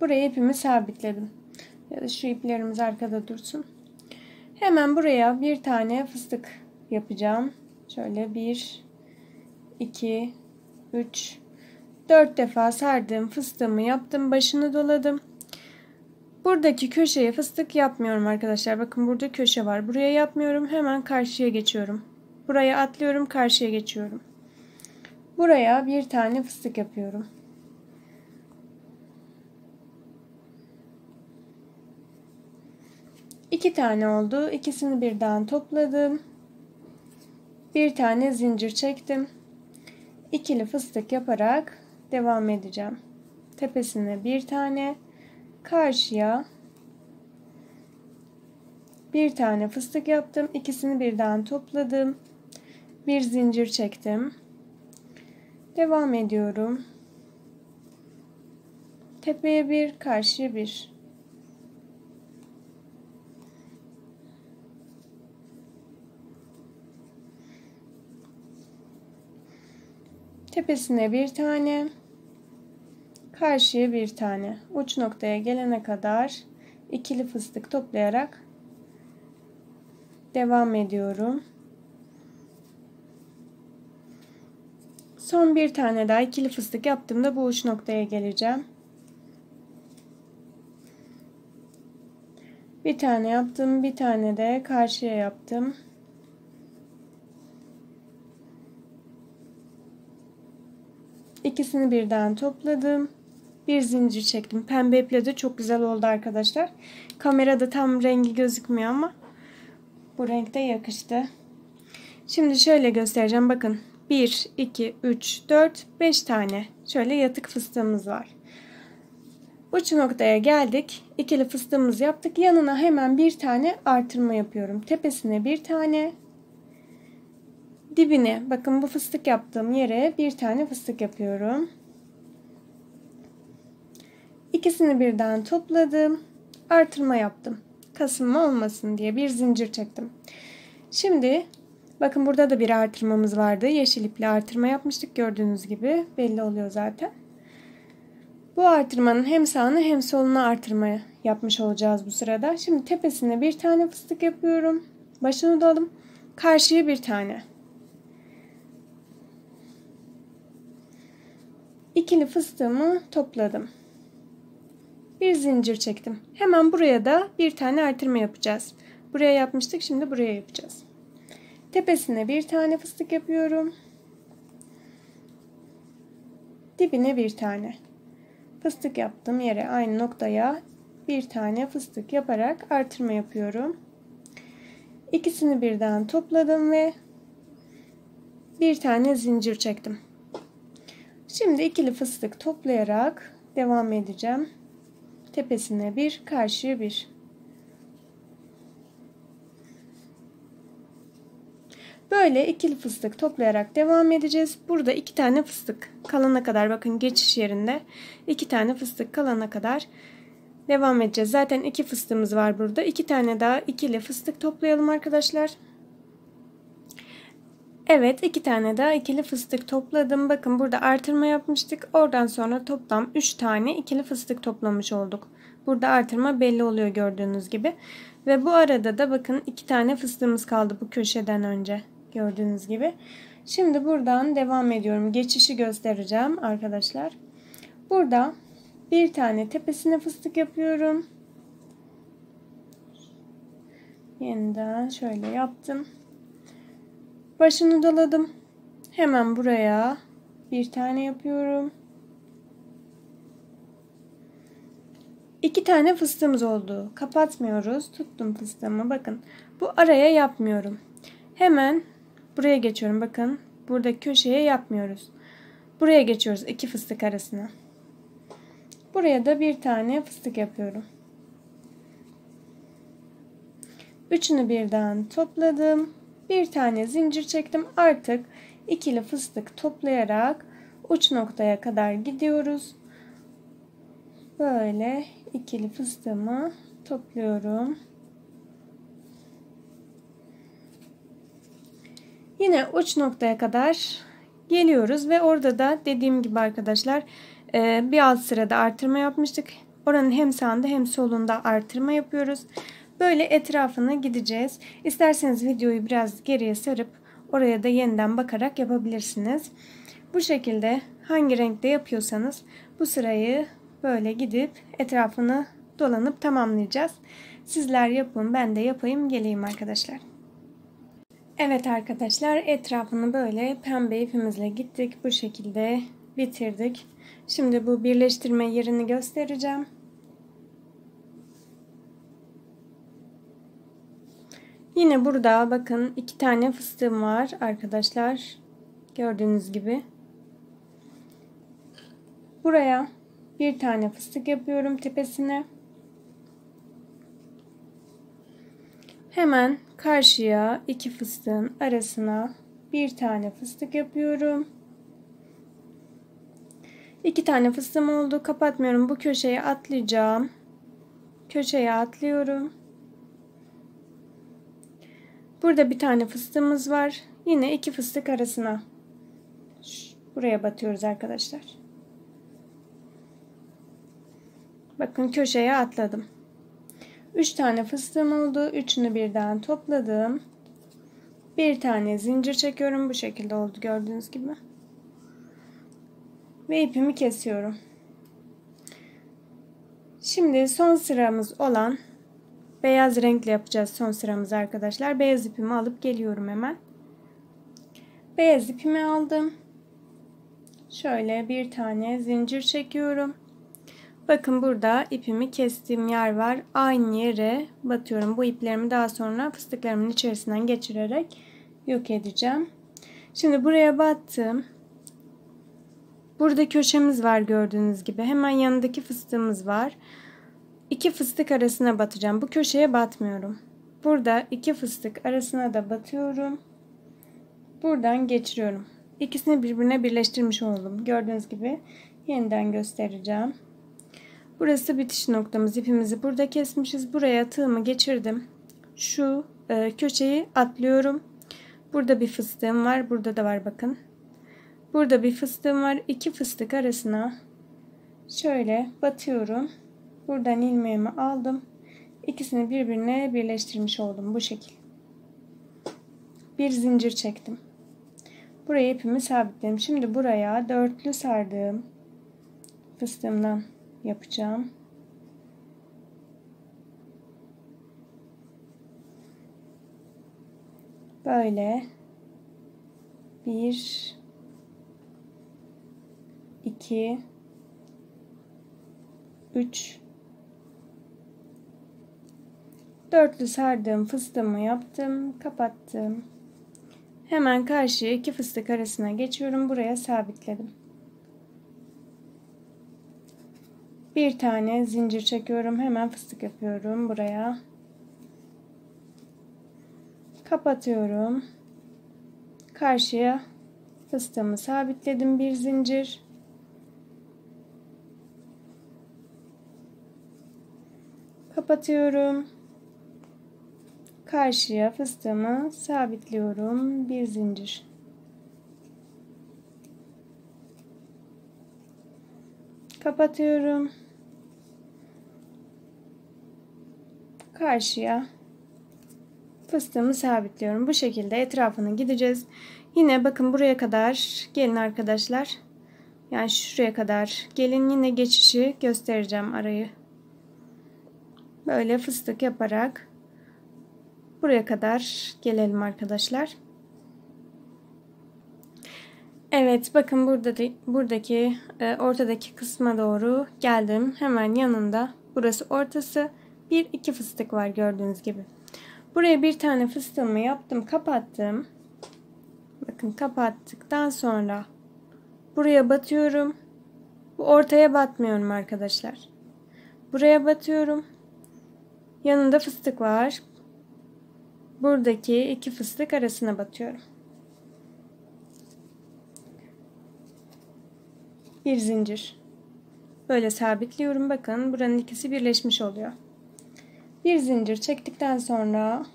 Buraya ipimi sabitledim. Ya da şu iplerimiz arkada dursun. Hemen buraya bir tane fıstık yapacağım. Şöyle 1, 2, 3, 4 defa sardığım fıstığımı yaptım. Başını doladım. Buradaki köşeye fıstık yapmıyorum arkadaşlar. Bakın burada köşe var. Buraya yapmıyorum. Hemen karşıya geçiyorum. Buraya atlıyorum. Karşıya geçiyorum. Buraya bir tane fıstık yapıyorum. İki tane oldu. İkisini birden topladım. Bir tane zincir çektim. İkili fıstık yaparak devam edeceğim. Tepesine bir tane, karşıya bir tane fıstık yaptım. İkisini birden topladım. Bir zincir çektim. Devam ediyorum. Tepeye bir, karşıya bir. Tepesine bir tane, karşıya bir tane. Uç noktaya gelene kadar ikili fıstık toplayarak devam ediyorum. Son bir tane daha ikili fıstık yaptığımda bu uç noktaya geleceğim. Bir tane yaptım, bir tane de karşıya yaptım. İkisini birden topladım. Bir zincir çektim. Pembe iple de çok güzel oldu arkadaşlar. Kamerada tam rengi gözükmüyor ama bu renkte yakıştı. Şimdi şöyle göstereceğim. Bakın 1, 2, 3, 4, 5 tane şöyle yatık fıstığımız var. Uç noktaya geldik. İkili fıstığımızı yaptık. Yanına hemen bir tane artırma yapıyorum. Tepesine bir tane. Dibine bakın bu fıstık yaptığım yere bir tane fıstık yapıyorum. İkisini birden topladım. Artırma yaptım. Kasılma olmasın diye bir zincir çektim. Şimdi bakın burada da bir artırmamız vardı. Yeşil iple artırma yapmıştık. Gördüğünüz gibi belli oluyor zaten. Bu artırmanın hem sağına hem soluna artırma yapmış olacağız bu sırada. Şimdi tepesine bir tane fıstık yapıyorum. Başını doladım. Karşıya bir tane. İkili fıstığımı topladım. Bir zincir çektim. Hemen buraya da bir tane artırma yapacağız. Buraya yapmıştık, şimdi buraya yapacağız. Tepesine bir tane fıstık yapıyorum. Dibine bir tane. Fıstık yaptığım yere, aynı noktaya bir tane fıstık yaparak artırma yapıyorum. İkisini birden topladım ve bir tane zincir çektim. Şimdi ikili fıstık toplayarak devam edeceğim. Tepesine bir, karşıya bir. Böyle ikili fıstık toplayarak devam edeceğiz. Burada iki tane fıstık kalana kadar, bakın geçiş yerinde iki tane fıstık kalana kadar devam edeceğiz. Zaten iki fıstığımız var burada. İki tane daha ikili fıstık toplayalım arkadaşlar. Evet, iki tane daha ikili fıstık topladım. Bakın burada artırma yapmıştık. Oradan sonra toplam 3 tane ikili fıstık toplamış olduk. Burada artırma belli oluyor gördüğünüz gibi. Ve bu arada da bakın 2 tane fıstığımız kaldı bu köşeden önce. Gördüğünüz gibi. Şimdi buradan devam ediyorum. Geçişi göstereceğim arkadaşlar. Burada bir tane tepesine fıstık yapıyorum. Yeniden şöyle yaptım. Başını doladım. Hemen buraya bir tane yapıyorum. 2 tane fıstığımız oldu. Kapatmıyoruz. Tuttum fıstığımı. Bakın bu araya yapmıyorum. Hemen buraya geçiyorum. Bakın burada köşeye yapmıyoruz. Buraya geçiyoruz iki fıstık arasına. Buraya da bir tane fıstık yapıyorum. Üçünü birden topladım. Bir tane zincir çektim. Artık ikili fıstık toplayarak uç noktaya kadar gidiyoruz. Böyle ikili fıstığımı topluyorum. Yine uç noktaya kadar geliyoruz ve orada da dediğim gibi arkadaşlar bir alt sırada artırma yapmıştık. Oranın hem sağında hem solunda artırma yapıyoruz. Böyle etrafına gideceğiz. İsterseniz videoyu biraz geriye sarıp oraya da yeniden bakarak yapabilirsiniz. Bu şekilde hangi renkte yapıyorsanız bu sırayı böyle gidip etrafını dolanıp tamamlayacağız. Sizler yapın, ben de yapayım, geleyim arkadaşlar. Evet arkadaşlar, etrafını böyle pembe ipimizle gittik. Bu şekilde bitirdik. Şimdi bu birleştirme yerini göstereceğim. Yine burada bakın 2 tane fıstığım var arkadaşlar. Gördüğünüz gibi. Buraya bir tane fıstık yapıyorum tepesine. Hemen karşıya iki fıstığın arasına bir tane fıstık yapıyorum. 2 tane fıstığım oldu. Kapatmıyorum. Bu köşeye atlayacağım. Köşeye atlıyorum. Burada bir tane fıstığımız var. Yine iki fıstık arasına buraya batıyoruz arkadaşlar. Bakın köşeye atladım. 3 tane fıstığım oldu. Üçünü birden topladım. Bir tane zincir çekiyorum. Bu şekilde oldu gördüğünüz gibi. Ve ipimi kesiyorum. Şimdi son sıramız olan beyaz renkle yapacağız son sıramızı arkadaşlar. Beyaz ipimi alıp geliyorum hemen. Beyaz ipimi aldım. Şöyle bir tane zincir çekiyorum. Bakın burada ipimi kestiğim yer var. Aynı yere batıyorum. Bu iplerimi daha sonra fıstıklarımın içerisinden geçirerek yok edeceğim. Şimdi buraya battım. Burada köşemiz var gördüğünüz gibi. Hemen yanındaki fıstığımız var. İki fıstık arasına batacağım. Bu köşeye batmıyorum. Burada iki fıstık arasına da batıyorum. Buradan geçiriyorum. İkisini birbirine birleştirmiş oldum. Gördüğünüz gibi yeniden göstereceğim. Burası bitiş noktamız. İpimizi burada kesmişiz. Buraya tığımı geçirdim. Şu köşeyi atlıyorum. Burada bir fıstığım var. Burada da var bakın. Burada bir fıstığım var. İki fıstık arasına şöyle batıyorum. Buradan ilmeğimi aldım. İkisini birbirine birleştirmiş oldum. Bu şekil. Bir zincir çektim. Buraya ipimi sabitledim. Şimdi buraya dörtlü sardığım fıstığımdan yapacağım. Böyle. 1, 2, 3. Dörtlü sardığım fıstığımı yaptım. Kapattım. Hemen karşıya iki fıstık arasına geçiyorum. Buraya sabitledim. Bir tane zincir çekiyorum. Hemen fıstık yapıyorum buraya. Kapatıyorum. Karşıya fıstığımı sabitledim. Bir zincir. Kapatıyorum. Karşıya fıstığımı sabitliyorum. Bir zincir. Kapatıyorum. Karşıya fıstığımı sabitliyorum. Bu şekilde etrafını gideceğiz. Yine bakın buraya kadar gelin arkadaşlar. Yani şuraya kadar gelin. Yine geçişi göstereceğim arayı. Böyle fıstık yaparak buraya kadar gelelim arkadaşlar. Evet bakın buradaki ortadaki kısma doğru geldim. Hemen yanında burası ortası. 1-2 fıstık var gördüğünüz gibi. Buraya bir tane fıstığımı yaptım. Kapattım. Bakın kapattıktan sonra buraya batıyorum. Bu ortaya batmıyorum arkadaşlar. Buraya batıyorum. Yanında fıstık var. Buradaki iki fıstık arasına batıyorum. Bir zincir. Böyle sabitliyorum. Bakın buranın ikisi birleşmiş oluyor. Bir zincir çektikten sonra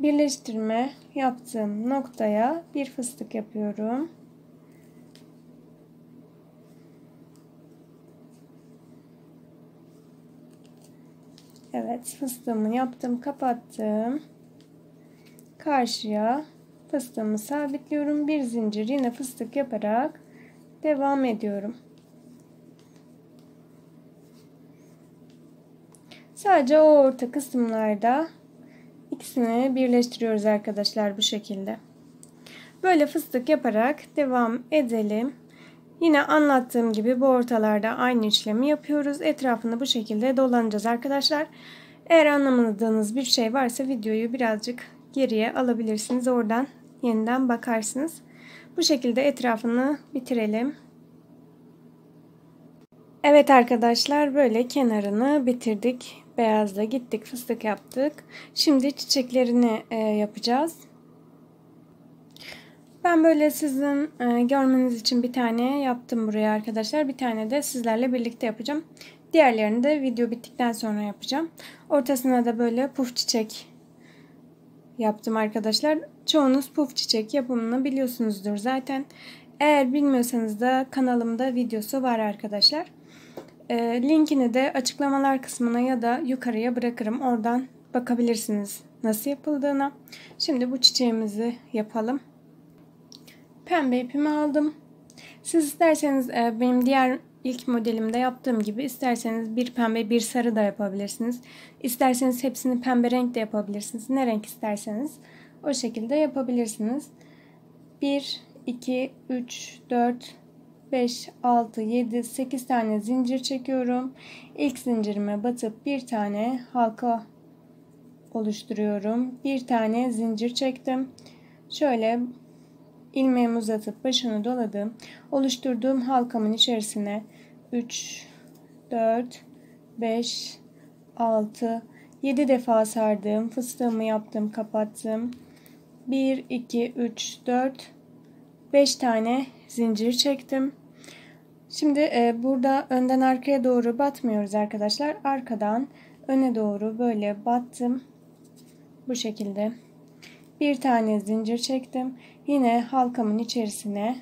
birleştirme yaptığım noktaya bir fıstık yapıyorum. Evet fıstığımı yaptım, kapattım. Karşıya fıstığımı sabitliyorum. Bir zincir yine fıstık yaparak devam ediyorum. Sadece o orta kısımlarda ikisini birleştiriyoruz arkadaşlar bu şekilde. Böyle fıstık yaparak devam edelim. Yine anlattığım gibi bu ortalarda aynı işlemi yapıyoruz. Etrafını bu şekilde dolanacağız arkadaşlar. Eğer anlamadığınız bir şey varsa videoyu birazcık geriye alabilirsiniz. Oradan yeniden bakarsınız. Bu şekilde etrafını bitirelim. Evet arkadaşlar böyle kenarını bitirdik. Beyazla gittik, fıstık yaptık. Şimdi çiçeklerini yapacağız. Ben böyle sizin görmeniz için bir tane yaptım buraya arkadaşlar. Bir tane de sizlerle birlikte yapacağım. Diğerlerini de video bittikten sonra yapacağım. Ortasına da böyle puf çiçek yaptım arkadaşlar. Çoğunuz puf çiçek yapımını biliyorsunuzdur zaten. Eğer bilmiyorsanız da kanalımda videosu var arkadaşlar. Linkini de açıklamalar kısmına ya da yukarıya bırakırım. Oradan bakabilirsiniz nasıl yapıldığına. Şimdi bu çiçeğimizi yapalım. Pembe ipimi aldım. Siz isterseniz benim diğer ilk modelimde yaptığım gibi isterseniz bir pembe bir sarı da yapabilirsiniz. İsterseniz hepsini pembe renk de yapabilirsiniz. Ne renk isterseniz o şekilde yapabilirsiniz. 1, 2, 3, 4, 5, 6, 7, 8 tane zincir çekiyorum. İlk zincirime batıp bir tane halka oluşturuyorum. Bir tane zincir çektim. Şöyle ilmeğimi uzatıp başını doladım. Oluşturduğum halkamın içerisine 3, 4, 5, 6, 7 defa sardım. Fıstığımı yaptım, kapattım. 1, 2, 3, 4, 5 tane zincir çektim. Şimdi burada önden arkaya doğru batmıyoruz arkadaşlar. Arkadan öne doğru böyle battım. Bu şekilde. Bir tane zincir çektim. Yine halkamın içerisine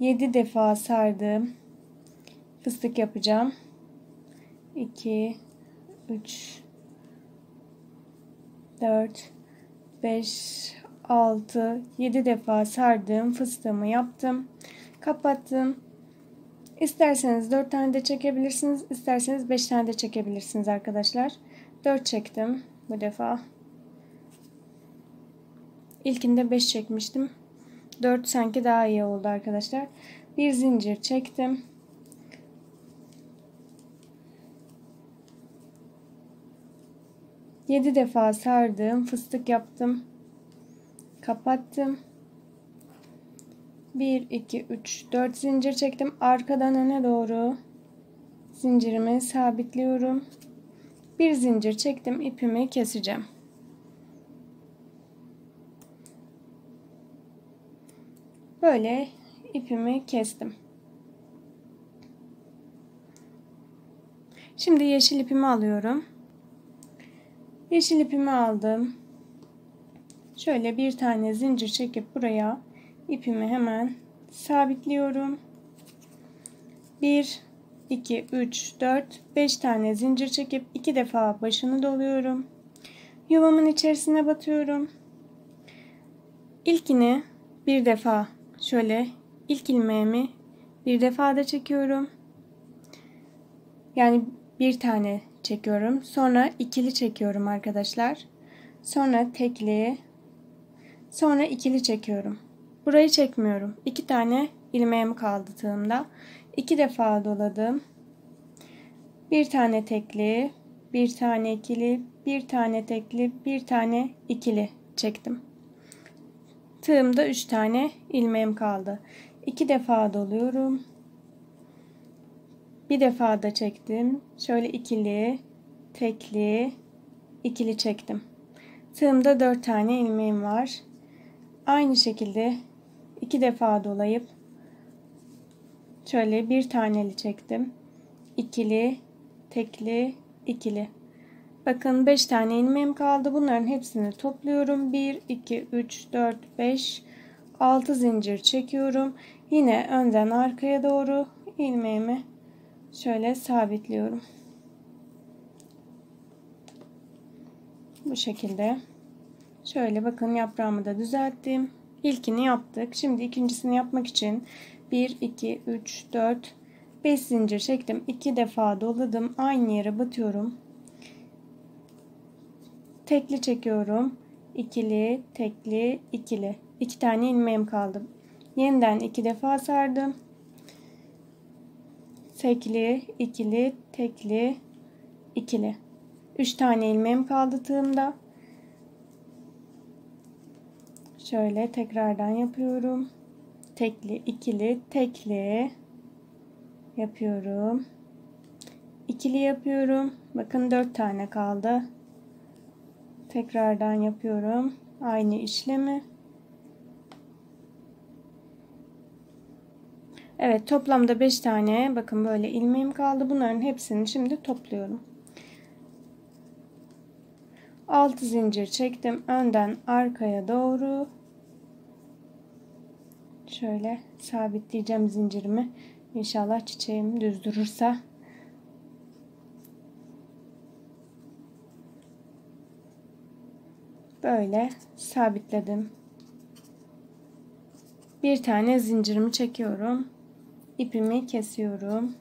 7 defa sardım. Fıstık yapacağım. 2, 3, 4, 5, 6, 7 defa sardım. Fıstığımı yaptım. Kapattım. İsterseniz 4 tane de çekebilirsiniz. İsterseniz 5 tane de çekebilirsiniz arkadaşlar. 4 çektim bu defa. İlkinde 5 çekmiştim. 4 sanki daha iyi oldu arkadaşlar. Bir zincir çektim. Yedi defa sardım. Fıstık yaptım. Kapattım. 1, 2, 3, 4 zincir çektim. Arkadan öne doğru zincirimi sabitliyorum. Bir zincir çektim. İpimi keseceğim. Böyle ipimi kestim. Şimdi yeşil ipimi alıyorum. Yeşil ipimi aldım. Şöyle bir tane zincir çekip buraya ipimi hemen sabitliyorum. 1, 2, 3, 4, 5 tane zincir çekip 2 defa başını doluyorum. Yuvamın içerisine batıyorum. İlkini bir defa. Şöyle ilk ilmeğimi bir defa da çekiyorum. Yani bir tane çekiyorum. Sonra ikili çekiyorum arkadaşlar. Sonra tekli. Sonra ikili çekiyorum. Burayı çekmiyorum. 2 tane ilmeğim kaldı tığımda. 2 defa doladım. Bir tane tekli. Bir tane ikili. Bir tane tekli. Bir tane ikili çektim. Tığımda 3 tane ilmeğim kaldı. 2 defa doluyorum. Bir defa da çektim. Şöyle ikili, tekli, ikili çektim. Tığımda 4 tane ilmeğim var. Aynı şekilde 2 defa dolayıp şöyle bir taneli çektim. İkili, tekli, ikili. Bakın 5 tane ilmeğim kaldı. Bunların hepsini topluyorum. 1, 2, 3, 4, 5, 6 zincir çekiyorum. Yine önden arkaya doğru ilmeğimi şöyle sabitliyorum. Bu şekilde. Şöyle bakın yaprağımı da düzelttim. İlkini yaptık. Şimdi ikincisini yapmak için 1, 2, 3, 4, 5 zincir çektim. 2 defa doladım. Aynı yere batıyorum. Tekli çekiyorum. İkili, tekli, ikili. 2 tane ilmeğim kaldı. Yeniden 2 defa sardım. Tekli, ikili, tekli, ikili. 3 tane ilmeğim kaldı tığımda. Şöyle tekrardan yapıyorum. Tekli, ikili, tekli yapıyorum. İkili yapıyorum. Bakın 4 tane kaldı. Tekrardan yapıyorum aynı işlemi. Evet, toplamda 5 tane bakın böyle ilmeğim kaldı. Bunların hepsini şimdi topluyorum. 6 zincir çektim önden arkaya doğru. Şöyle sabitleyeceğim zincirimi. İnşallah çiçeğim düz durursa. Böyle sabitledim. Bir tane zincirimi çekiyorum. İpimi kesiyorum.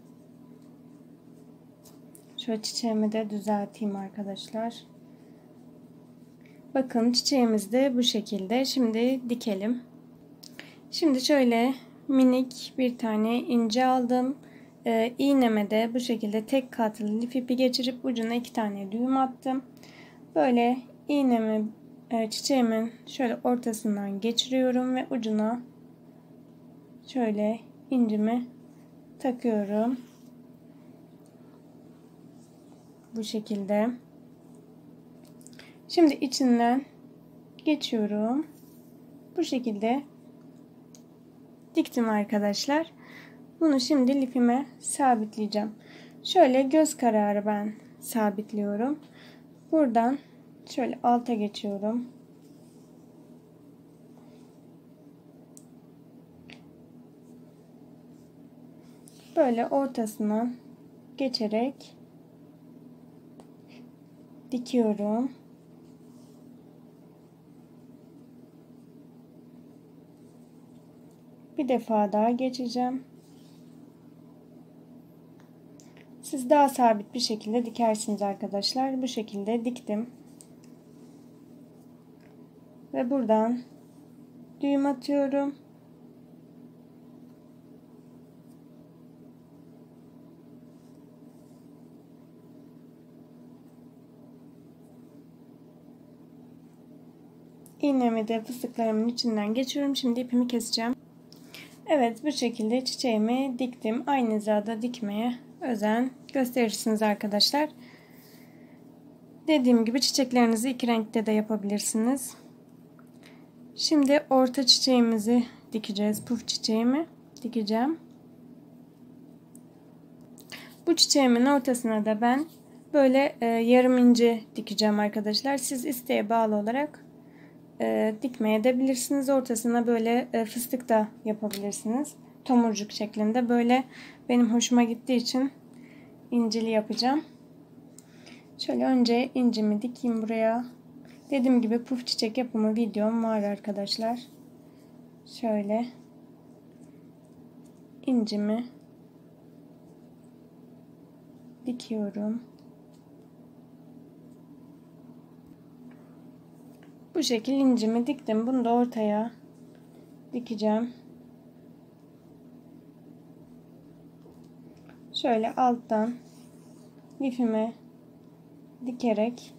Şöyle çiçeğimi de düzelteyim arkadaşlar. Bakın çiçeğimiz de bu şekilde. Şimdi dikelim. Şimdi şöyle minik bir tane ince aldım. İğneme de bu şekilde tek katlı lif ipi geçirip ucuna 2 tane düğüm attım. Böyle iğnemi çiçeğimin şöyle ortasından geçiriyorum ve ucuna şöyle incimi takıyorum. Bu şekilde. Şimdi içinden geçiyorum. Bu şekilde diktim arkadaşlar. Bunu şimdi lifime sabitleyeceğim. Şöyle göz kararı ben sabitliyorum. Buradan şöyle alta geçiyorum. Böyle ortasına geçerek dikiyorum. Bir defa daha geçeceğim. Siz daha sabit bir şekilde dikersiniz arkadaşlar. Bu şekilde diktim. Ve buradan düğüm atıyorum. İğnemi de fıstıklarımın içinden geçiyorum. Şimdi ipimi keseceğim. Evet, bu şekilde çiçeğimi diktim. Aynı hizada dikmeye özen gösterirsiniz arkadaşlar. Dediğim gibi çiçeklerinizi 2 renkte de yapabilirsiniz. Şimdi orta çiçeğimizi dikeceğiz. Puf çiçeğimi dikeceğim. Bu çiçeğimin ortasına da ben böyle yarım ince dikeceğim arkadaşlar. Siz isteğe bağlı olarak dikmeye edebilirsiniz. Ortasına böyle fıstık da yapabilirsiniz. Tomurcuk şeklinde. Böyle benim hoşuma gittiği için incili yapacağım. Şöyle önce incimi dikeyim buraya. Dediğim gibi puf çiçek yapımı videom var arkadaşlar. Şöyle incimi dikiyorum. Bu şekil incimi diktim. Bunu da ortaya dikeceğim. Şöyle alttan lifime dikerek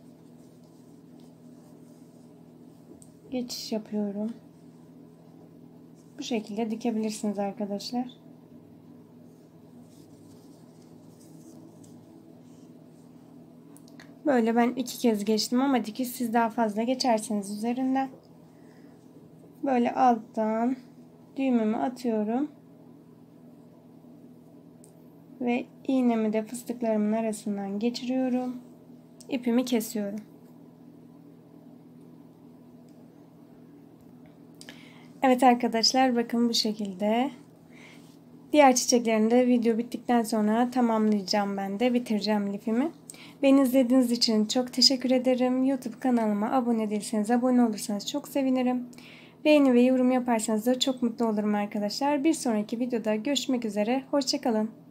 geçiş yapıyorum. Bu şekilde dikebilirsiniz arkadaşlar. Böyle ben 2 kez geçtim ama dikiş siz daha fazla geçersiniz üzerinden. Böyle alttan düğümümü atıyorum. Ve iğnemi de fıstıklarımın arasından geçiriyorum. İpimi kesiyorum. Evet arkadaşlar, bakın bu şekilde. Diğer çiçeklerini de video bittikten sonra tamamlayacağım ben de. Bitireceğim lifimi. Beni izlediğiniz için çok teşekkür ederim. YouTube kanalıma abone değilseniz abone olursanız çok sevinirim. Beğeni ve yorum yaparsanız da çok mutlu olurum arkadaşlar. Bir sonraki videoda görüşmek üzere. Hoşça kalın.